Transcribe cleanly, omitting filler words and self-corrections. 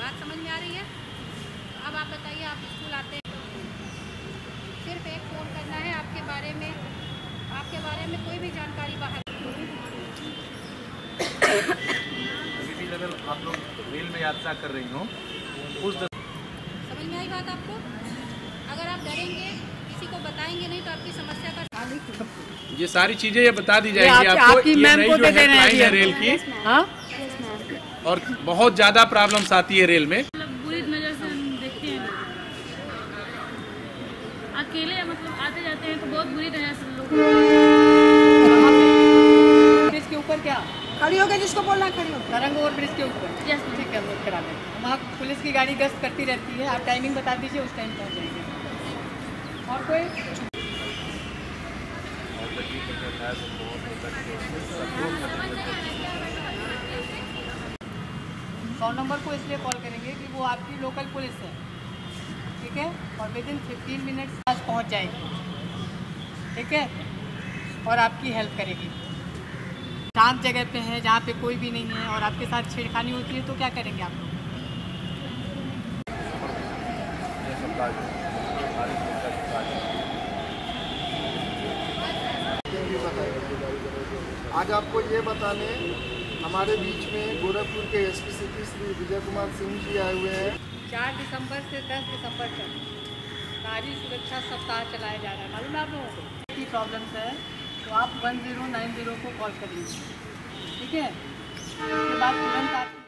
बात समझ में आ रही है? तो अब आप बताइए, आप स्कूल आते हैं, सिर्फ एक फ़ोन करना है, आपके बारे में कोई भी जानकारी बाहर। किसी जगह आप लोग रेल में यात्रा कर रही हो, उस समझ में आई बात आपको? अगर आप डरेंगे, किसी को बताएंगे नहीं, तो आपकी समस्या का ये सारी चीजें ये बता दी जाएगी आपको, ये नहीं जो हेल्पलाइन है रेल की। हाँ, और बहुत ज्यादा प्रॉब्लम्स आती है रेल में, मतलब बुरी नजर से हम देखते हैं, अकेले मतलब आते जाते हैं तो बहुत बुरी नजर से लोग। ब्रिज के ऊपर क्या खड़ी हो गए, जिसको बोलना खड़ी हो, तरंग ओवर ब्रिज के ऊपर। यस, ठीक है, बहुत खराब है। वहाँ पुलिस की गाड़ी गश्त करती रहती है, आप टाइमिंग बता दीजिए, उस टाइम पहुँच जाएंगे। और कोई सौ नंबर को इसलिए कॉल करेंगे कि वो आपकी लोकल पुलिस है, ठीक है, और विदिन 15 मिनट्स आज पहुंच जाएगी, ठीक है, और आपकी हेल्प करेगी। शांत जगह पे है जहाँ पे कोई भी नहीं है, और आपके साथ छेड़खानी होती है तो क्या करेंगे आप लोग? आज आपको ये बताने हमारे बीच में गोरखपुर के SPCP श्री विजय कुमार सिंह जी आए हुए हैं। 4 दिसंबर से 10 दिसंबर तक नारी सुरक्षा सप्ताह चलाया जा रहा है, मालूम है आप लोगों को। की प्रॉब्लम्स है तो आप 1090 को कॉल करिए, ठीक है, उसके बाद तुरंत आप